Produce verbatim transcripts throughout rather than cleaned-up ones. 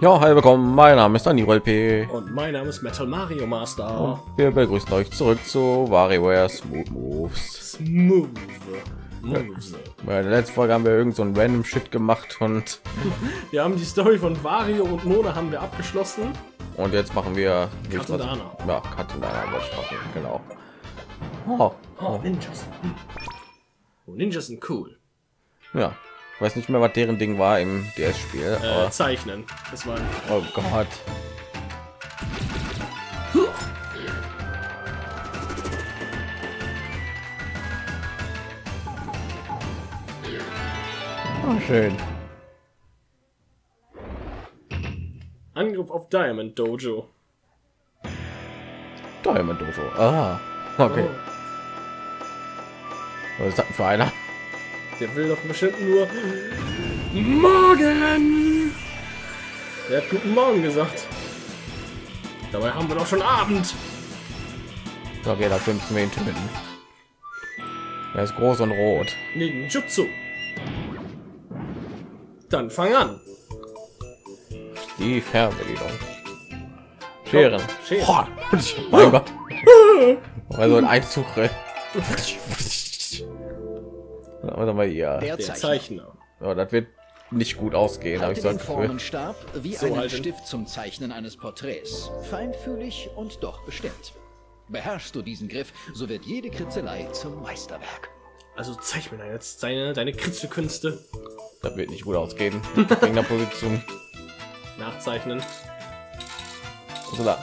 Ja, hi, willkommen. Mein Name ist Danny Welp. Und mein Name ist Metal Mario Master. Und wir begrüßen euch zurück zu WarioWare Smooth Moves. Smooth Moves. Bei der letzten Folge haben wir irgend so ein random Shit gemacht und wir haben die Story von Wario und Mona haben wir abgeschlossen. Und jetzt machen wir Katendana. Ja, Katendana, genau. Oh, oh, Ninjas. Oh, Ninjas sind cool. Ja. Ich weiß nicht mehr, was deren Ding war im D S-Spiel. Äh, zeichnen. Das war. Oh Gott. Oh, schön. Angriff auf Diamond Dojo. Diamond Dojo. Ah, okay. Oh. Was ist das denn für einer? Der will doch bestimmt nur Morgen. Der hat guten Morgen gesagt. Dabei haben wir doch schon Abend. Okay, da müssen wir ihn töten. Er ist groß und rot. Ninjutsu. Dann fang an. Die Fernbedienung. Scheren. Scheren. Oh, mein Gott. Also ein Einzug. Oder mal ja, der Zeichner. Ja, das wird nicht gut ausgehen, habe ich so ein Formenstab wie so einen halten. Stift zum Zeichnen eines Porträts. Feinfühlig und doch bestimmt. Beherrschst du diesen Griff, so wird jede Kritzelei zum Meisterwerk. Also zeichne jetzt deine deine Kritzelkünste. Das wird nicht gut ausgehen. Wegen der Position. Nachzeichnen. Also da.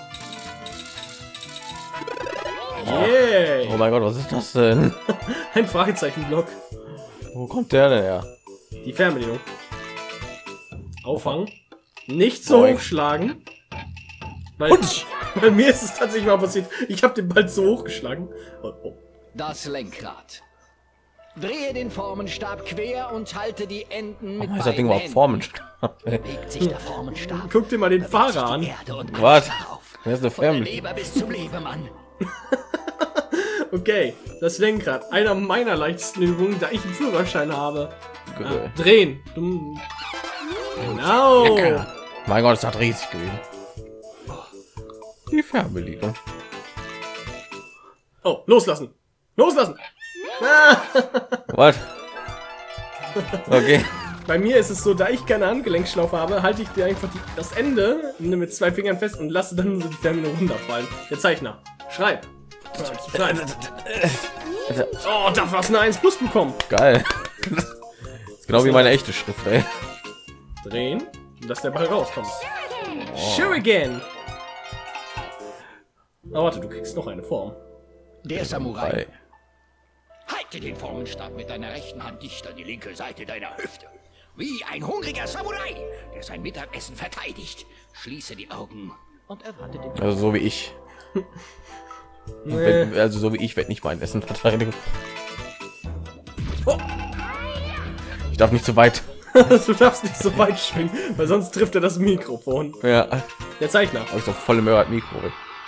Yeah. Oh mein Gott, was ist das denn? Ein Fragezeichenblock. Wo kommt der denn her? Die Fernbedienung. Auffangen. Nicht so Boing. Hochschlagen. Weil, bei mir ist es tatsächlich mal passiert. Ich habe den Ball so hochgeschlagen. Oh, oh. Das Lenkrad. Drehe den Formenstab quer und halte die Enden mit oh, ist das Ding überhaupt Formenstab? Bewegt sich der Formenstab. Guck dir mal den Fahrer an. Was? Das ist eine Fernbedienung. Bis zum Lebemann. Okay, das Lenkrad, einer meiner leichtesten Übungen, da ich einen Führerschein habe. Ah, drehen. Dumm. Genau. Lecker. Mein Gott, es hat riesig gewesen. Die Fernbedienung. Oh, loslassen. Loslassen. Ah. Was? Okay. Bei mir ist es so, da ich keine Handgelenkschlaufe habe, halte ich dir einfach die, das Ende mit zwei Fingern fest und lasse dann so die Fernbedienung runterfallen. Der Zeichner, schreib. Oh, da hast du eine eins plus bekommen. Geil. Ist genau wie meine echte Schrift, ey. Drehen, dass der Ball rauskommt. Oh. Shuriken. Oh, warte, du kriegst noch eine Form. Der Samurai. Halte den Formenstab mit deiner rechten Hand dicht an die linke Seite deiner Hüfte. Wie ein hungriger Samurai, der sein Mittagessen verteidigt. Schließe die Augen und erwarte den... Also so wie ich. Nee. Wenn, also so wie ich werde nicht mein Essen verteidigen. Oh. Ich darf nicht so weit. Du darfst nicht so weit schwingen, weil sonst trifft er das Mikrofon. Ja. Der Zeichner. Also volle Möhre hat Mikro.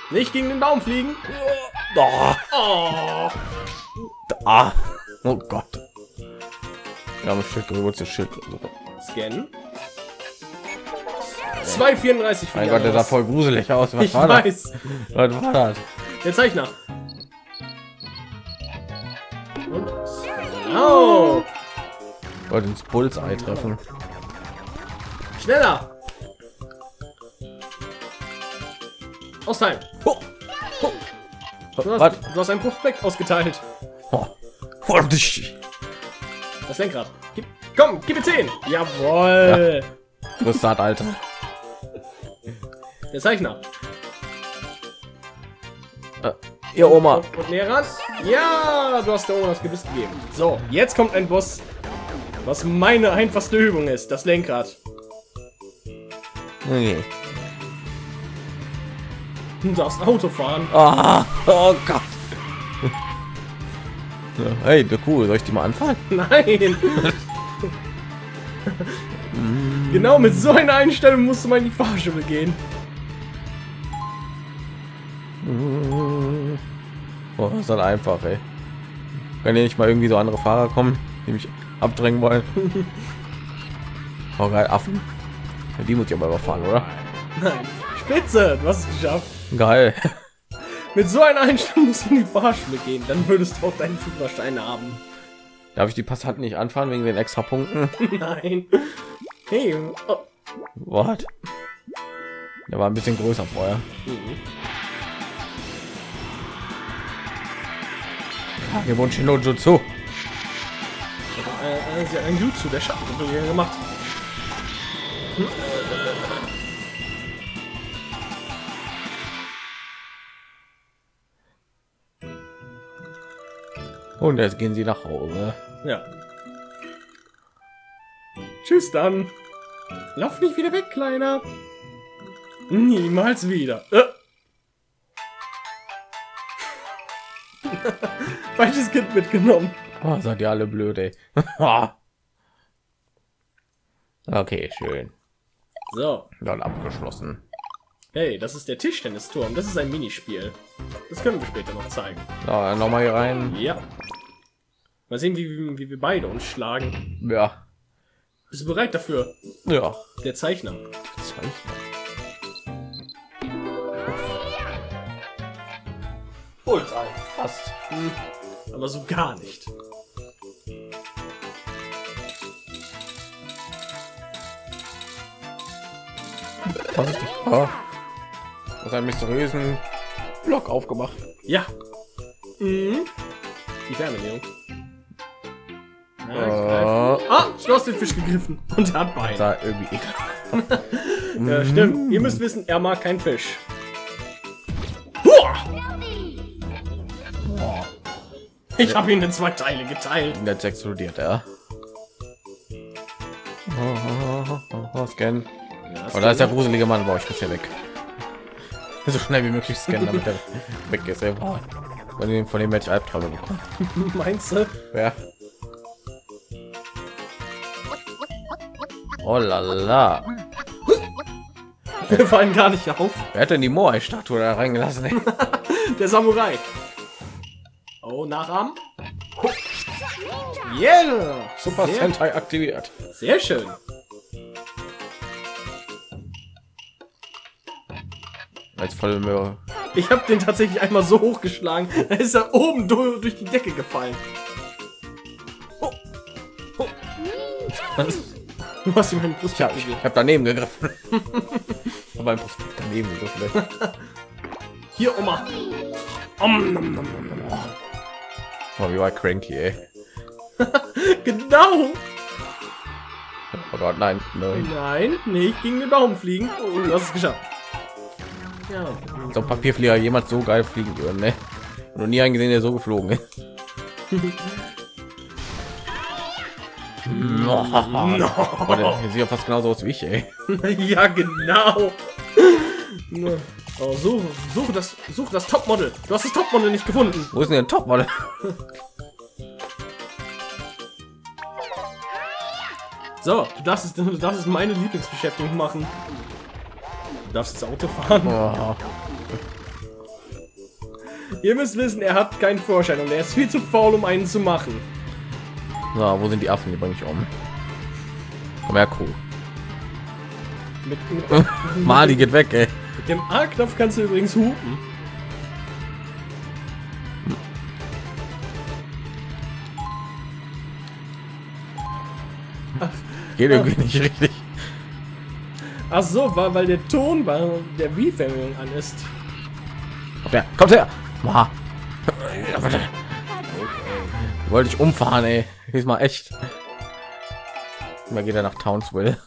Nicht gegen den Baum fliegen. Oh. Oh. Da. Oh Gott. Wir haben ein Schild gerührt, das Schild. Scannen. zwei Komma vierunddreißig. Mein Gott, der sah voll gruselig aus. Was ich war weiß. Das? Was war das? Der Zeichner. Und oh. Wollte ins Bullseye treffen. Schneller. Aus Time. Oh. Oh. Du, hast, du hast einen Prospekt ausgeteilt. Oh. Oh. Das Lenkrad. Gib, komm, gib mir zehn. Jawohl. Ja. Rüstart, Alter. Der Zeichner. Ihr Oma. Und näher ran. Ja, du hast der Oma das Gebiss gegeben. So, jetzt kommt ein Boss, was meine einfachste Übung ist, das Lenkrad. Okay. Du darfst Auto fahren. Oh, oh Gott. Ja, hey, der Kuh, soll ich die mal anfahren? Nein. Genau mit so einer Einstellung musst du mal in die Fahrschule gehen. Oh, das ist dann einfach, ey. Wenn hier nicht mal irgendwie so andere Fahrer kommen, die mich abdrängen wollen. Oh geil, Affen. Ja, die muss ich aber überfahren, oder? Nein. Spitze, du hast es geschafft. Geil. Mit so einer Einstellung musst du in die Fahrschule gehen, dann würdest du auch deinen Superstein haben. Darf ich die Passanten nicht anfahren wegen den extra Punkten? Nein. Hey. Oh. What? Der war ein bisschen größer vorher. Mhm. Hier wohnt Shinojutsu. Äh, äh, sie hat einen Jutsu, der Schatten gemacht. Hm? Und jetzt gehen sie nach Hause. Ja. Tschüss dann. Lauf nicht wieder weg, Kleiner. Niemals wieder. Äh. Falsches Kind mitgenommen. Oh, seid ihr alle blöd, ey. Okay, schön. So. Dann abgeschlossen. Hey, das ist der Tischtennisturm. Das ist ein Minispiel. Das können wir später noch zeigen. So, noch mal hier rein. Ja. Mal sehen, wie, wie, wie wir beide uns schlagen. Ja. Bist du bereit dafür? Ja. Der Zeichner. Zeichner. Bullseye. Fast. Hm. Aber so gar nicht. Vorsichtig. Oh. Das ist ein mysteriösen Block aufgemacht. Ja. Mhm. Die Fernbedienung. Ja, uh. Ah, du hast den Fisch gegriffen. Und er hat Beine. Da irgendwie ekelhaft. Ja, stimmt. Ihr müsst wissen, er mag keinen Fisch. Huah! Oh. Ich habe ihn in zwei Teile geteilt. Jetzt explodiert er. Oh, oh, oh, oh, scan. Ja, oh, da ist der gruselige Mann bei euch bisher weg. So schnell wie möglich scannen, damit er weg ist. Oh. Von dem, von dem Match Albträume bekommen. Meinst du? Ja. Oh la la. Wir fallen gar nicht auf. Wer hat denn die Moai-Statue da reingelassen? Der Samurai. Oh, Nachahmen. Yeah. Super Sentai aktiviert. Sehr schön. Als Vollmöhre. Ich habe den tatsächlich einmal so hochgeschlagen, da ist er oben durch die Decke gefallen. Oh. Oh. Du hast ihm einen Brust. Ja, ich habe daneben gegriffen. Aber ein Brust daneben gegriffen. Hier, Oma. Om, nom, nom, nom, nom. Oh, wie war cranky, ey. Genau. Oh Gott, nein, nein. Nein, nicht gegen den Baum fliegen. Oh, du hast es geschafft. Ja. So ein Papierflieger jemand so geil fliegen würden, ne? Noch nie einen gesehen, der so geflogen ist. No. No. Oh, der sieht ja fast genauso aus wie ich, ey. Ja, genau. Oh, suche, suche das, suche das Topmodel. Du hast das Topmodel nicht gefunden. Wo ist denn ein Topmodel? So, du darfst es, du darfst es meine Lieblingsbeschäftigung machen. Du darfst das Auto fahren. Oh. Ihr müsst wissen, er hat keinen Vorschein und er ist viel zu faul, um einen zu machen. Na, wo sind die Affen? Die bringe ich um. Komm her, Kuh. Mit, mit Mali geht weg, ey. Mit dem A-Knopf kannst du übrigens hupen. Ach. Geht irgendwie nicht richtig. Ach so, war weil der Ton bei der Wii-Fernbedienung an ist. Kommt her, kommt her! Boah. Ja, okay. Wollte ich umfahren, ey. Diesmal echt. Mal geht er nach Townsville.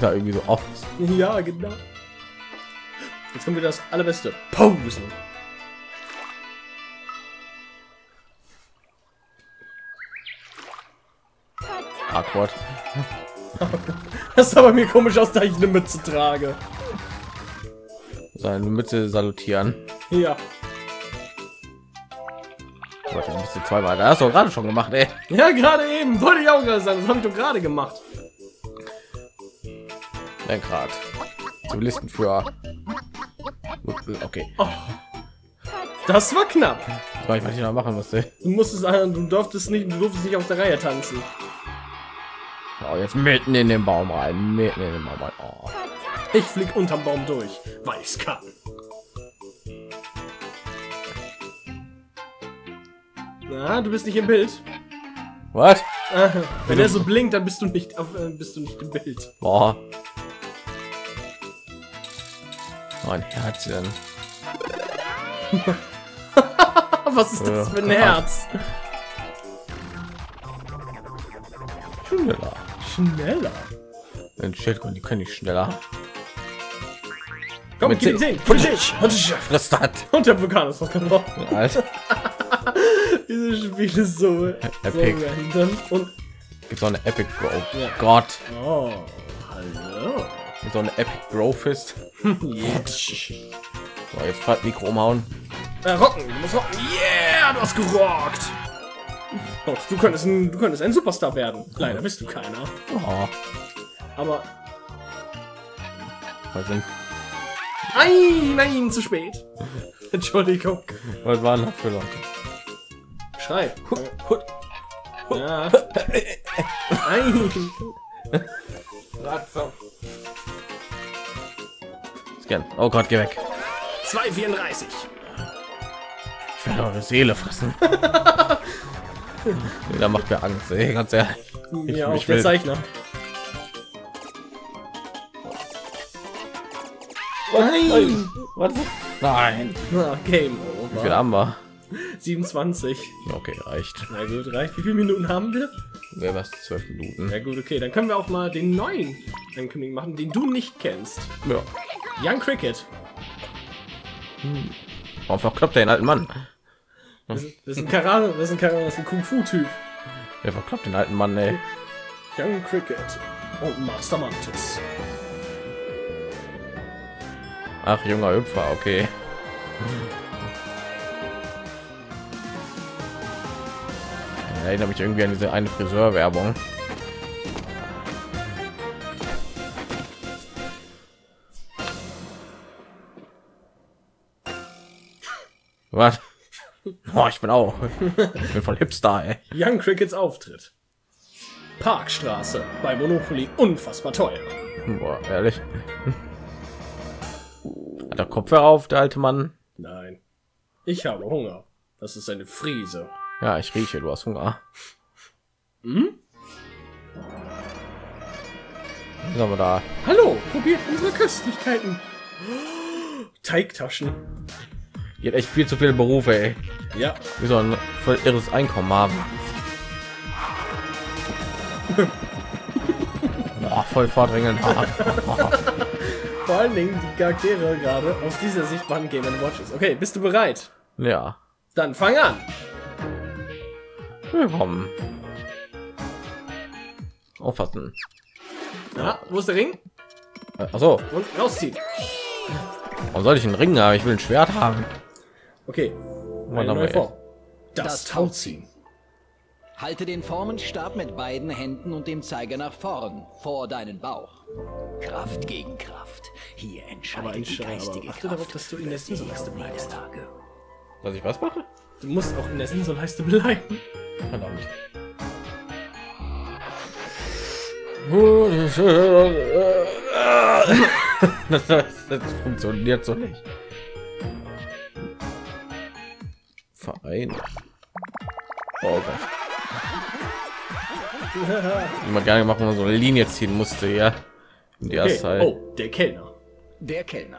Da irgendwie so oft. Ja, genau. Jetzt kommt wieder das allerbeste. Pausen. Awkward. Das ist aber mir komisch aus, da ich eine Mütze trage. Seine Mütze salutieren. Ja. Warte, ein bisschen zweimal. Da hast du gerade schon gemacht, ey. Ja, gerade eben. Wollte ich auch gerade sagen. Das habe ich doch gerade gemacht. Lenkrad. Zivilisten für... Okay. Oh. Das war knapp. Das war ich, was ich noch machen musste. Du musstest, du durftest nicht, du durftest nicht auf der Reihe tanzen. Oh, jetzt mitten in den Baum rein. Mitten in den Baum rein. Oh. Ich flieg unterm Baum durch, weil ich's kann. Na, du bist nicht im Bild. Was? Wenn er so blinkt, dann bist du nicht, auf, äh, bist du nicht im Bild. Boah. Mein Herzchen. Was ist das für ein Herz? Schneller. Schneller. Ein Schildkröten, die können nicht schneller. Komm, gib ihn sehen. Und der Vulkan ist noch gebrochen. Alter. Dieses Spiel ist so epic. So, und gibt so eine Epic Bro. Ja. Gott. Oh, hallo. Gibt so eine Epic Bro Fist. Yes. So, jetzt fahrt Mikro umhauen. Äh, rocken, du musst rocken. Yeah, du hast gerockt. Gott, du könntest ein, du könntest ein Superstar werden. Leider bist du keiner. Oh. Aber. Was denn? Nein, nein, zu spät. Entschuldigung. Was waren das für Leute? Schrei. Ja. Nein. Scan. Oh Gott, geh weg. zwei vierunddreißig. Ich werde eure Seele fressen. Nee, da macht mir Angst. Ey, ganz ehrlich. Ich, ja, ich will Zeichner. Nein. Was? Nein. Na, Game Over. Wie viel haben wir? siebenundzwanzig. Okay, reicht. Na gut, reicht. Wie viele Minuten haben wir? Ja, was? zwölf Minuten. Ja gut, okay. Dann können wir auch mal den neuen Ankündigung machen, den du nicht kennst. Ja. Young Cricket. Hm. Warum verkloppt er den alten Mann? Das ist ein Karate, das ist ein Karate, das ist ein Kung-Fu-Typ. Der verkloppt den alten Mann, ey. Young Cricket und Master Mantis. Ach, junger Hüpfer, okay. Ich erinnere mich irgendwie an diese eine Friseurwerbung. Was? Oh, ich bin auch. Ich bin voll Hipster, ey. Young Crickets Auftritt. Parkstraße bei Monopoly unfassbar teuer. Boah, ehrlich. Hat der Kopfhörer auf, der alte Mann? Nein. Ich habe Hunger. Das ist eine Friese. Ja, ich rieche, du hast Hunger. Hm? Was haben wir da? Hallo, probiert unsere Köstlichkeiten. Teigtaschen. Ihr habt echt viel zu viele Berufe, ey. Ja. Wir sollen voll irres Einkommen haben. Boah, voll vordringend. Vor allen Dingen die Charaktere gerade aus dieser Sicht waren Game and Watches. Okay, bist du bereit? Ja. Dann fang an. Willkommen. Aufpassen. Ja, wo ist der Ring? Ach so. Und rausziehen. Warum soll ich einen Ring haben? Ich will ein Schwert haben. Okay. Mal vor. Das Tauziehen. Halte den Formenstab mit beiden Händen und dem Zeiger nach vorn, vor deinen Bauch. Kraft gegen Kraft. Hier entscheidet die geistige Kraft. Achte darauf, dass du in der Sinnleiste bleibst. Was ich was mache? Du musst auch in der Sinnleiste bleiben. Verdammt. Das, das, das funktioniert so nicht. Verein. Oh Gott. Immer gerne machen, wenn man so eine Linie ziehen musste, ja. In die erste Zeit. Oh, der Kellner. Der Kellner.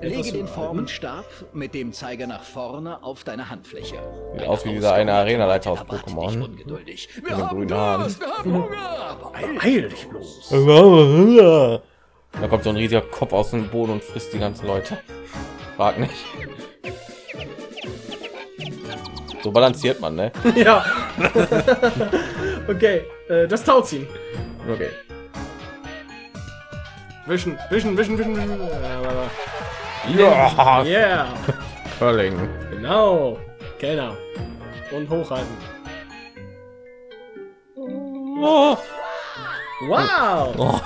Lege den Formenstab mit dem Zeiger nach vorne auf deine Handfläche. Sieht aus wie dieser eine Arena-Leiter aus Pokémon. Ungeduldig. Wir haben Durst, wir haben Hunger. Beeil dich bloß. Da kommt so ein riesiger Kopf aus dem Boden und frisst die ganzen Leute. Frag nicht. So balanciert man, ne? Ja. Okay, das Tauziehen. Okay. Wischen, wischen, wischen, wischen, wischen. Ja. Yeah. Curling. Genau. Kellner. Und hochhalten. Oh. Wow. Oh.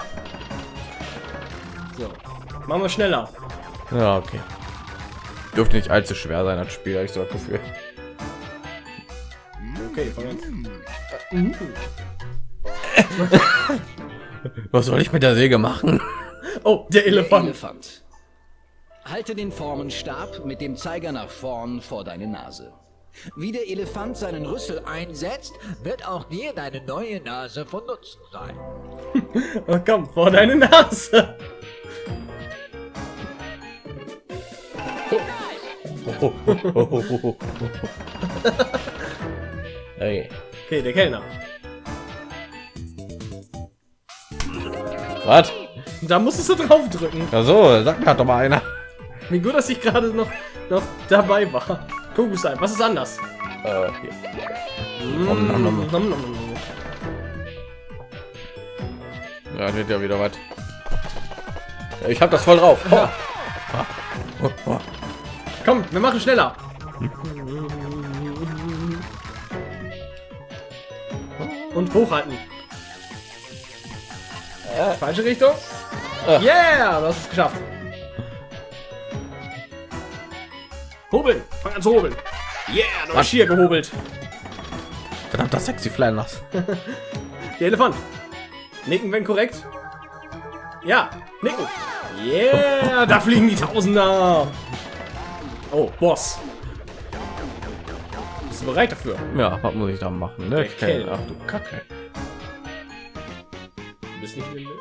So. Machen wir schneller. Ja, okay. Dürfte nicht allzu schwer sein, das Spiel, ich so gefühlt. Okay, fangen wir an. Was soll ich mit der Säge machen? Oh, der Elefant. Der Elefant. Halte den Formenstab mit dem Zeiger nach vorn vor deine Nase. Wie der Elefant seinen Rüssel einsetzt, wird auch dir deine neue Nase von Nutzen sein. Oh, komm, vor deine Nase! Oh. Oh, oh, oh, oh, oh, oh. Okay. Okay, der Kellner. Was? Da musstest du drauf drücken. Ach so, sagt mir doch mal einer. Wie gut, dass ich gerade noch, noch dabei war. Guck es ein, was ist anders? Äh, hier. Nom, nom, nom. Nom, nom, nom. Ja, wird ja wieder was. Ja, ich hab das voll drauf. Oh. Oh, oh. Komm, wir machen schneller. Hm. Und hochhalten. Äh. Falsche Richtung. Äh. Yeah, das ist geschafft. Hobeln! Fang an zu hobeln! Yeah, noch hier gehobelt! Verdammt, das sexy Fly nass. Der Elefant! Nicken, wenn korrekt? Ja! Nicken! Yeah! Da fliegen die Tausender! Oh, Boss! Bist du bereit dafür? Ja, was muss ich da machen? Ne? Ich kenn, ach du Kacke! Du bist nicht blinde?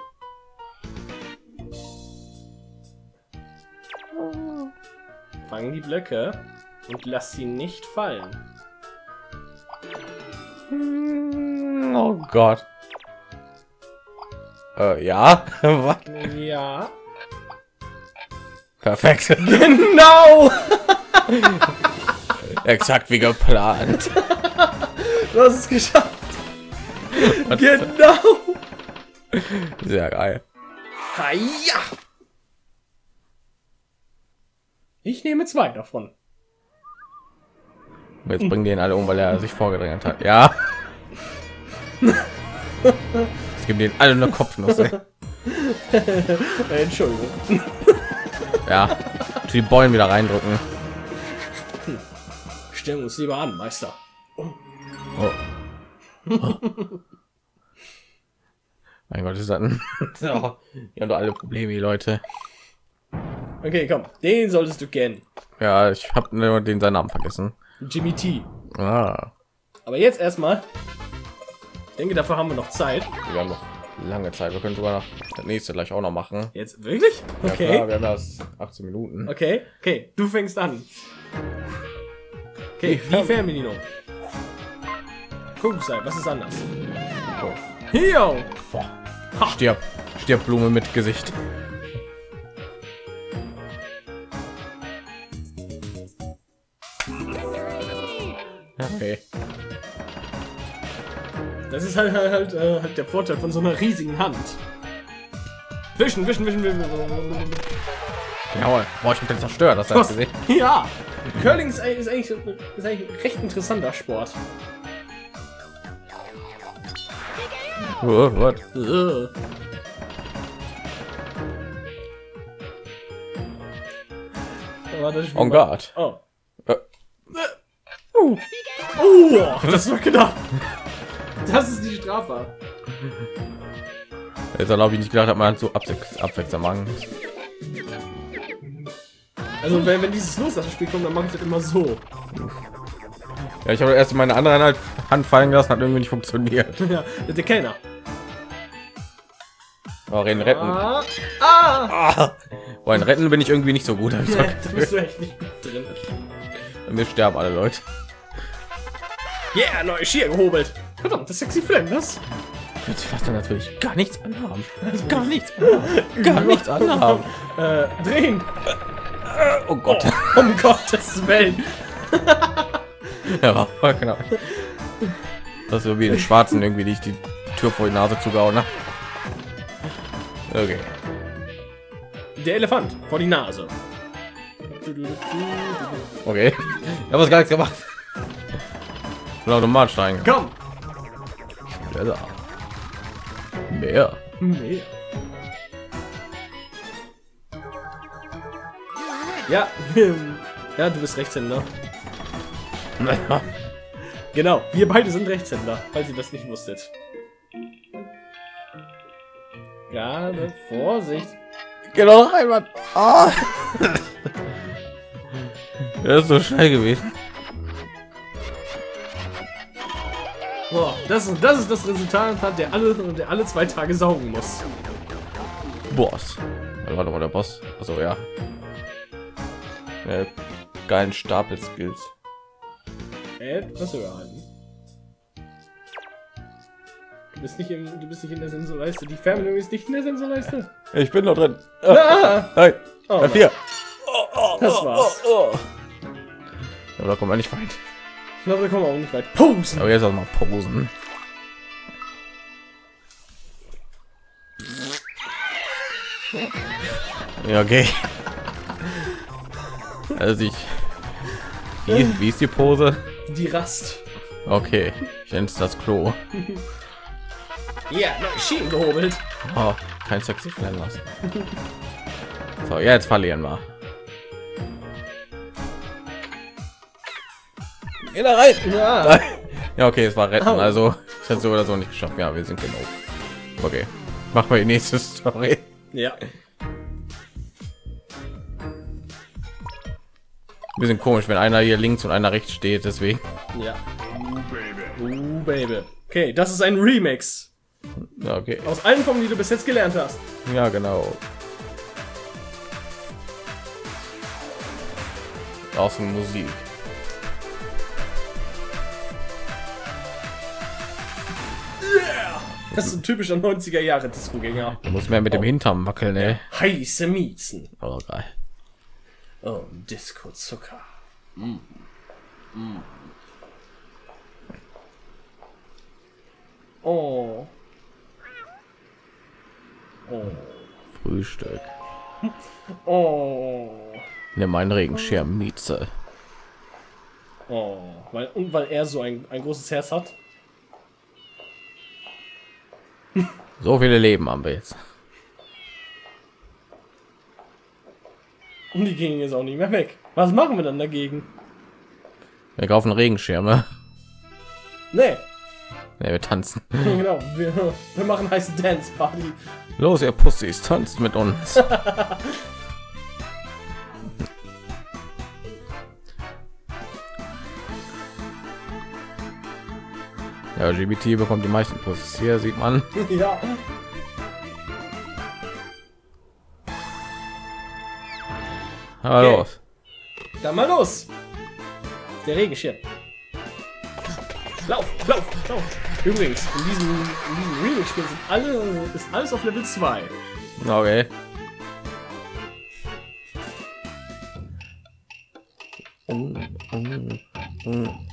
Fang die Blöcke und lass sie nicht fallen. Oh Gott. Äh, ja? Was? Ja. Perfekt. Genau! Exakt wie geplant. Du hast es geschafft. Was? Genau! Sehr geil. Haja! Ich nehme zwei davon. Jetzt bringen die ihn alle um, weil er sich vorgedrängt hat. Ja. Es gibt denen alle eine Kopfnuss. Ey. Entschuldigung. Ja. Die Bäume wieder reindrücken. Stellen wir uns lieber an, Meister. Oh. Oh. Mein Gott, ist das ein... Wir haben doch alle Probleme, die Leute. Okay, komm, den solltest du kennen. Ja, ich habe nur den seinen Namen vergessen. Jimmy T. Ah. Aber jetzt erstmal. Ich denke, dafür haben wir noch Zeit. Wir haben noch lange Zeit. Wir können sogar noch das nächste gleich auch noch machen. Jetzt wirklich? Okay. Ja, klar, wir haben das achtzehn Minuten. Okay, okay, du fängst an. Okay, wie Fernbedienung. Guck mal, was ist anders? Oh. Hier. Stirb, stirb Blume mit Gesicht. Okay. Das ist halt, halt, äh, halt der Vorteil von so einer riesigen Hand. Wischen, wischen, wischen, wischen. Jawohl, boah, ich hab den zerstört, das hast du gesehen. Ja, Curling ist eigentlich, ist, eigentlich, ist eigentlich ein recht interessanter Sport. Oh, what? Uh. Oh Gott. Oh. Uh. Oh, das war knapp. Das ist die Strafe. Jetzt glaube ich nicht gedacht, dass man so abwechseln machen. Also wenn, wenn dieses Loslassen-Spiel kommt, dann mache ich das immer so. Ja, ich habe erst meine andere Hand, Hand fallen gelassen, hat irgendwie nicht funktioniert. Ja, der Kellner. Oh, retten. Ah. Ah. Ah. Oh, in Retten bin ich irgendwie nicht so gut. Ja, da bist du echt nicht gut drin. Mir sterben alle Leute. Yeah, neue Schier gehobelt. Verdammt, das sexy Flame, das? Jetzt fast natürlich gar nichts anhaben. Gar nichts anhaben. Gar nichts anhaben. Äh, drehen. Oh Gott. Oh, um Gottes Willen. Ja, war voll knapp. Das ist irgendwie den Schwarzen irgendwie, die ich die Tür vor die Nase zugehauen habe. Okay. Der Elefant vor die Nase. Okay. Ich habe was gar nichts gemacht. Automatisch rein. Komm! Schneller. Mehr. Mehr. Ja. Ja, du bist Rechtshänder. Genau, wir beide sind Rechtshänder, falls ihr das nicht wusstet. Ja, ne? Vorsicht. Genau noch einmal. Ah. Das ist so schnell gewesen. Boah, das ist das ist das Resultat, der alle der alle zwei Tage saugen muss. Boss. Warte, warte mal, der Boss. Also ja. Äh, geilen Stapel Skills. Etwas überhalten. Du bist nicht im, du bist nicht in der Sensorleiste. Die Fernbedienung ist nicht in der Sensorleiste. Ich bin noch drin. Oh, ah! Nein. Oh, nein. Vier. Oh, oh, das war's. Oh, oh, oh. Aber da kommen wir nicht weit. Ich glaube, da kommen wir auch nicht weit. Posen. Aber jetzt auch mal posen. Ja, okay. Also ich. Wie, wie ist die Pose? Die Rast. Okay, ich nenne es das Klo. Ja, Schienen gehobelt. Oh, kein sexy Flan lassen. So, ja, jetzt verlieren wir. Geh da rein. Ja. Ja, okay, es war retten. Au. Also, ich hätte so oder so nicht geschafft. Ja, wir sind genau. Okay, machen wir die nächste Story. Ja. Wir sind komisch, wenn einer hier links und einer rechts steht, deswegen. Ja. Ooh, baby. Ooh, baby. Okay, das ist ein Remix. Okay. Aus allen Formen, die du bis jetzt gelernt hast. Ja, genau. Aus dem Musik. Yeah! Das ist ein typischer neunziger Jahre Disco-Gänger. Du musst mehr mit oh. dem Hintern wackeln, ey. Ja. Heiße Miezen. Oh, geil. Oh, Disco-Zucker. Mm. Mm. Oh. Oh. Frühstück. Oh. Nimm meinen Regenschirm, Mieze. Oh. Weil, und weil er so ein, ein großes Herz hat. So viele Leben haben wir jetzt. Und die gingen jetzt auch nicht mehr weg. Was machen wir dann dagegen? Wir kaufen Regenschirme. Nee. Nee, wir tanzen. Genau, wir, wir machen heiße Dance Party. Los, ihr Pussys, tanzt mit uns. Ja, Jimmy T bekommt die meisten Pussys. Hier sieht man. Ja. Okay. Los. Dann mal los. Der Regenschirm. Lauf, lauf, lauf. Übrigens, in diesem, diesem Remix-Spiel sind alle, ist alles auf Level zwei. Okay.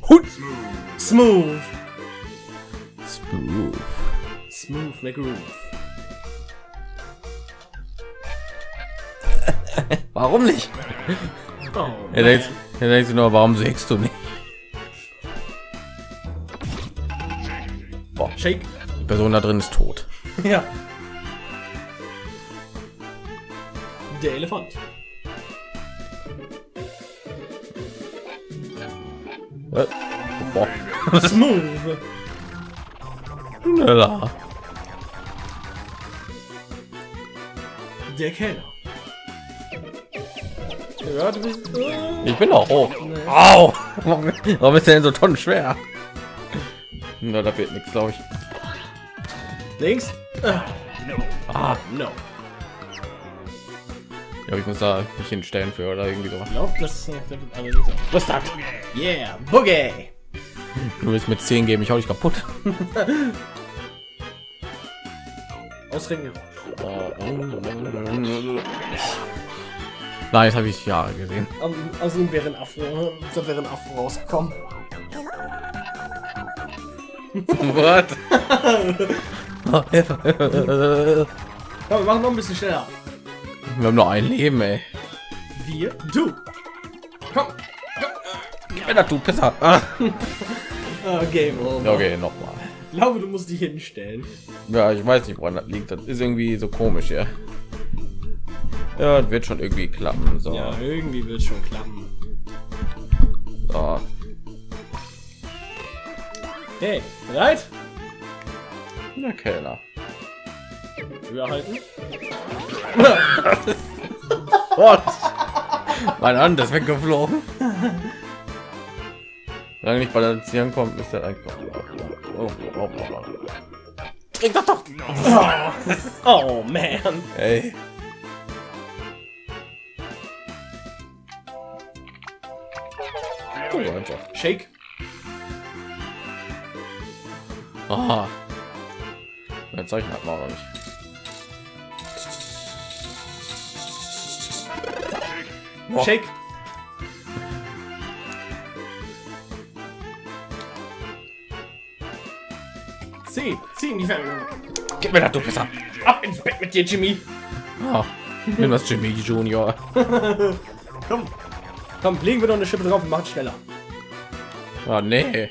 Hut. Smooth. Smooth. Smooth like groove. Warum nicht? Oh, er denkt, er denkt nur, warum sägst du nicht? Boah, shake. Die Person da drin ist tot. Ja. Der Elefant. Äh, boah. Smooth. Schneller. Der Kellner. Ja, du bist, oh. Ich bin doch hoch. Nee. Au! Warum ist der denn so tonnenschwer? Na, da fehlt nichts, glaube ich. Links? Ah, no. Ah. No. Ja, ich muss da mich hinstellen für oder irgendwie so. Ich glaube, das wird alles nicht so. Was das? Yeah, Boogie! Du willst mit zehn geben, ich hau dich kaputt. Ausringen. Nein, das habe ich Jahre gesehen. Also wäre ein Afro, da wäre ein Afro rausgekommen. Was? Ja, wir machen noch ein bisschen schneller. Wir haben noch ein Leben, ey. Wir, du. Komm. Gib mir du Pisser. Ah. Game over. Okay, nochmal. Ich glaube, du musst dich hinstellen. Ja, ich weiß nicht, woran das liegt. Das ist irgendwie so komisch, ja. Ja, wird schon irgendwie klappen. So. Ja, irgendwie wird schon klappen. So. Hey, bereit? Na, Kellner. höher halten. What? Mein Hand ist weggeflogen. Solange nicht balancieren kommt, ist er einfach. Oh, oh, oh, oh. Trink doch doch. Oh, oh man. Ey. Cool, einfach. Shake. Aha. Mein Zeichen hat man auch noch nicht. Oh. Shake. Zieh, zieh in die Ferne. Gib mir das, du Pisser. Ab ins Bett mit dir, Jimmy. Oh, nimm das, Jimmy Junior. Komm, komm, legen wir noch eine Schippe drauf und machen schneller. Oh, nee.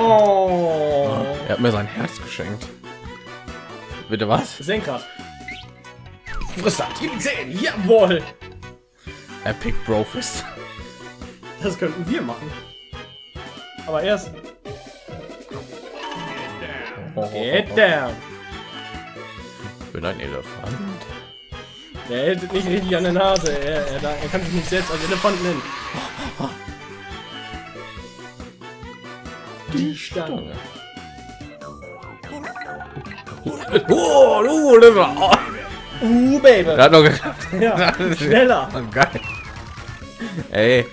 Oh. Er hat mir sein Herz geschenkt. Bitte was? Senker. Frist ab, gib ihn zehn. Jawohl. Epic Brofist. Das könnten wir machen. Aber erst. Get down. Ich bin ein Elefant. Der hält nicht richtig an der Nase. Er, er, er kann sich nicht selbst als Elefant nennen. Die Stange. Oh, oh, oh. Uh, Baby. Das hat noch geklappt. Ja, schneller. Geil. Ey.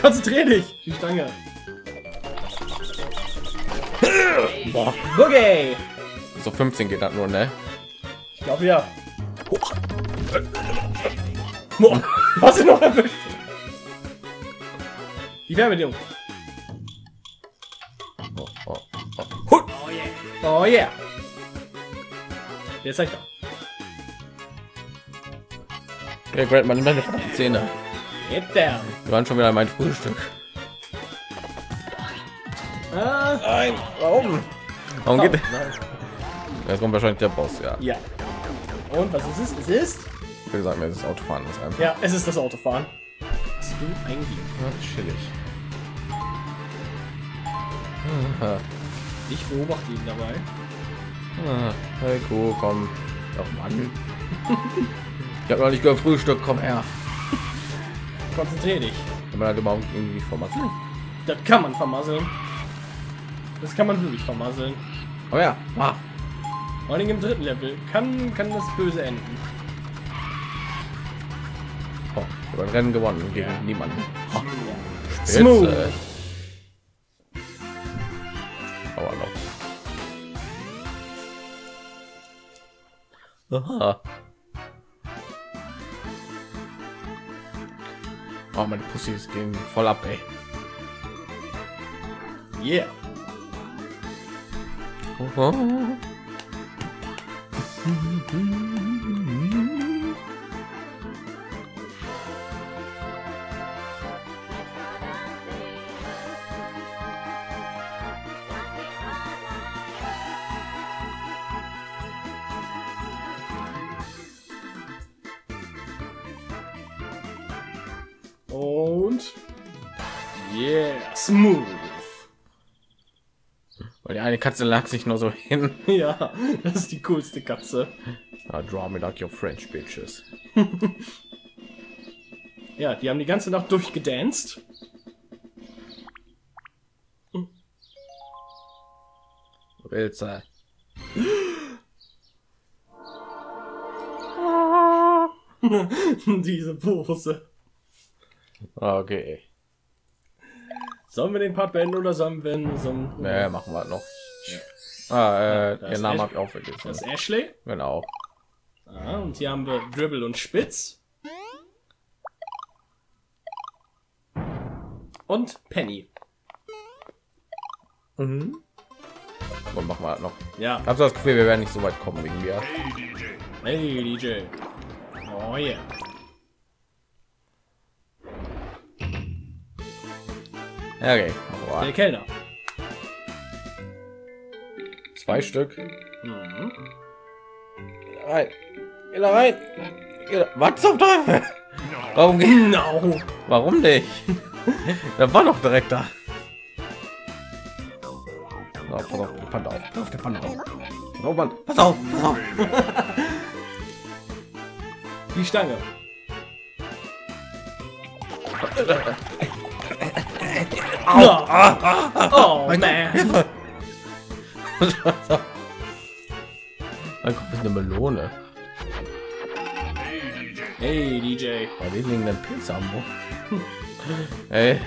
Konzentrier dich. Die Stange. Boah. Okay. So fünfzehn geht das nur, ne? Ich glaube ja. Boah. Hast du noch erwischt? Die Wärmedienung. Oh, oh, oh. Oh yeah. Oh yeah. Jetzt zeig doch. Ja, great, meine, meine Zähne. Wir waren schon wieder mein Frühstück. Ah, nein. Warum? Warum geht er? Jetzt kommt wahrscheinlich der Boss, ja. Ja. Und was ist es? Es ist? Ich will sagen, es ist Autofahren. Ist einfach. Ja, es ist das Autofahren. Hast du eigentlich? Ja, chillig. Ich beobachte ihn dabei. Ah, hey, cool, komm. Doch, Mann. Ich habe noch nicht gehört, Frühstück, komm her. Konzentrier dich. Kann man halt überhaupt irgendwie vermasseln? Das kann man vermasseln. Das kann man wirklich vermasseln. Oh ja, ah. Vor allem im dritten Level kann kann das böse enden. Oh, ich habe ein Rennen gewonnen gegen ja. niemanden. Oh. Ja. Smooth. Aber noch. Aha. Oh, meine Pussys gehen voll ab, ey. Yeah. Oho. Und yeah, smooth. Weil die eine Katze lag sich nur so hin. Ja, das ist die coolste Katze. Ah, draw me like your French bitches. Ja, die haben die ganze Nacht durchgedanced. Wilzer. Diese Pose. Okay. Sollen wir den Part beenden oder sollen wir einen... Nee, machen wir noch. Ja. Ah, äh, ja, ihr Name habe ich auch vergessen. Das ist Ashley. Genau. Ah, und hier haben wir Dribble und Spitz. Und Penny. Mhm. Und machen wir noch. Ja. Ich habe das Gefühl, wir werden nicht so weit kommen wegen mir. Hey, D J. Oh yeah. Okay. Oh. Der Kellner. Zwei Stück. Mhm. Geh da rein. Geh da rein. Geh da. Was zum Teufel? Warum genau? Warum nicht? Da war doch direkt da. Oh, Panda auf. Pass auf, der Panda auf. Pass auf, Mann. Pass auf, pass auf. Die Stange. Au. Oh, oh man. Hilfe. Dann kommt eine Melone. Hey D J. Bei wem liegen denn Pilze am Boden? Ey.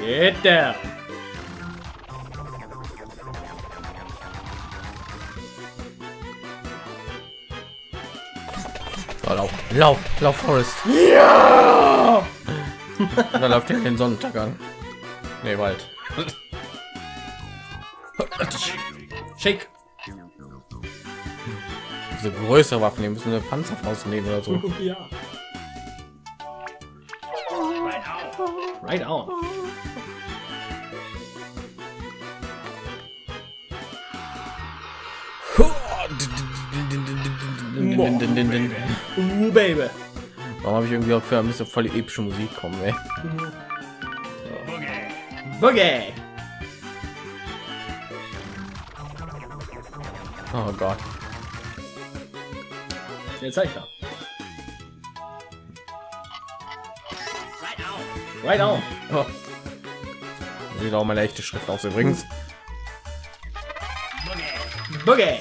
Get down. So, lauf, lauf, lauf, Forest. Ja! Dann läuft er den Sonntag an. Nee, Wald. Schick. Diese größere Waffen nehmen, müssen wir eine Panzerfaust nehmen oder so. Ja. Right out. Right out. Oh, baby. Warum habe ich irgendwie auch für ein bisschen voll epische Musik kommen, ey? So. Boogie. Oh Gott. Jetzt zeig da. Right on. Oh. Sieht auch meine echte Schrift aus übrigens. Boogie. Boogie.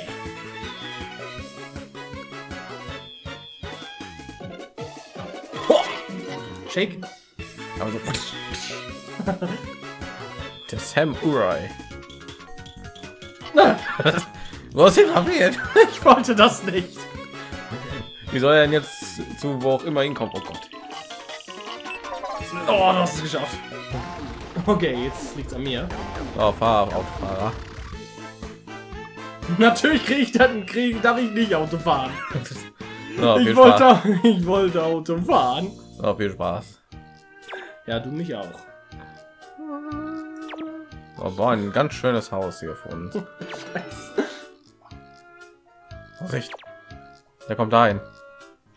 Shake. Aber so. Der Samurai. Was ist passiert? Ich wollte das nicht. Wie soll er denn jetzt zu wo auch immer hinkommen? Oh Gott. Oh, du hast es geschafft. Okay, jetzt liegt's an mir. Oh, Fahr, Autofahrer. Natürlich kriege ich dann kriegen, darf ich nicht Auto fahren. Oh, ich wollte, ich wollte Auto fahren. Oh, viel Spaß. Ja, du mich auch. Oh, boah, ein ganz schönes Haus hier für uns. Vorsicht. Der kommt dahin.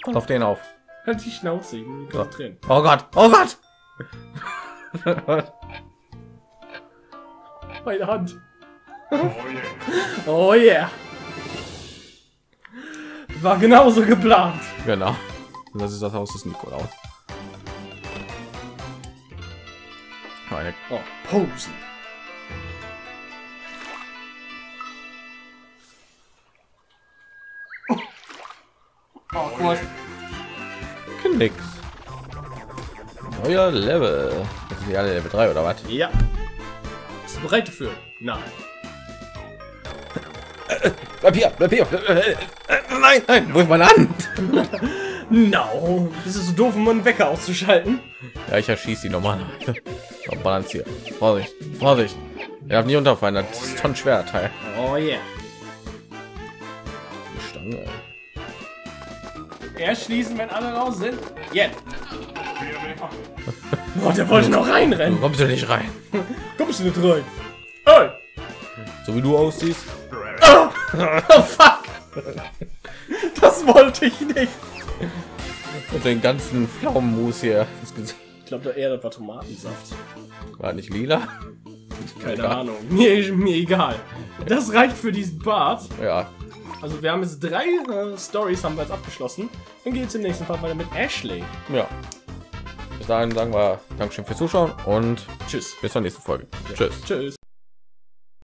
Pass auf den auf. Halt die Schnauze, die so. Drin. Oh Gott, oh Gott! Meine Hand. Oh yeah. War genauso geplant. Genau. Und das ist das Haus des Nikolaus. Oh, Posen. Oh Gott. Nix. Neuer Level. Das sind die alle Level drei oder was? Ja. Bist du bereit dafür? Nein. Bleib hier, bleib hier. Nein, nein, ruf meine Hand. No. Das ist so doof, um einen Wecker auszuschalten. Ja, ich erschieße die normal. Balancier. Vorsicht, Vorsicht. Er darf nie unterfallen, das ist ein schwerer Teil. Oh yeah. Die Stange. Erst schließen, wenn alle raus sind. Jetzt. Oh, der wollte noch reinrennen. Kommst du nicht rein? Kommst du nicht rein? Hey. So wie du aussiehst. Oh. Oh, fuck. Das wollte ich nicht. Und den ganzen Pflaumenmus hier. Ich glaube, da eher das war Tomatensaft. War nicht lila? Keine egal. Ahnung. Mir, mir egal. Das reicht für diesen Bart. Ja. Also wir haben jetzt drei äh, Stories haben wir jetzt abgeschlossen. Dann geht es im nächsten Part weiter mit Ashley. Ja. Bis dahin sagen wir Dankeschön fürs Zuschauen und tschüss. Bis zur nächsten Folge. Ja. Tschüss. Tschüss.